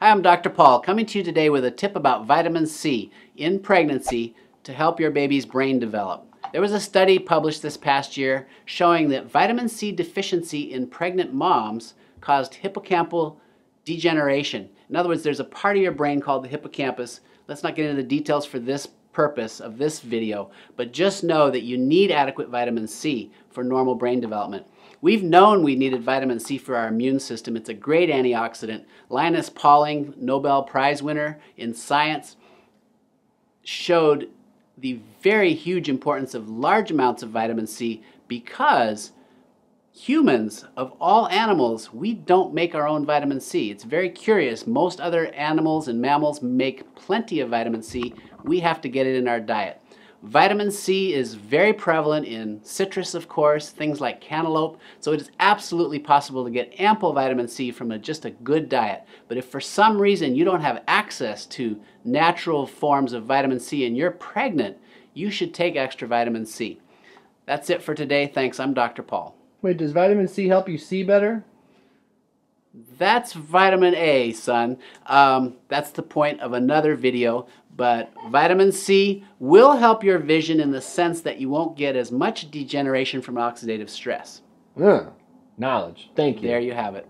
Hi, I'm Dr. Paul, coming to you today with a tip about vitamin C in pregnancy to help your baby's brain develop. There was a study published this past year showing that vitamin C deficiency in pregnant moms caused hippocampal degeneration. In other words, there's a part of your brain called the hippocampus. Let's not get into the details for this purpose of this video, but just know that you need adequate vitamin C for normal brain development. We've known we needed vitamin C for our immune system. It's a great antioxidant. Linus Pauling, Nobel Prize winner in science, showed the very huge importance of large amounts of vitamin C because humans, of all animals, we don't make our own vitamin C. It's very curious. Most other animals and mammals make plenty of vitamin C. We have to get it in our diet. Vitamin C is very prevalent in citrus, of course, things like cantaloupe, so it is absolutely possible to get ample vitamin C from just a good diet. But if for some reason you don't have access to natural forms of vitamin C and you're pregnant, you should take extra vitamin C. That's it for today. Thanks. I'm Dr. Paul. Wait, does vitamin C help you see better? That's vitamin A, son. That's the point of another video. But vitamin C will help your vision in the sense that you won't get as much degeneration from oxidative stress. Knowledge. Thank you. There you have it.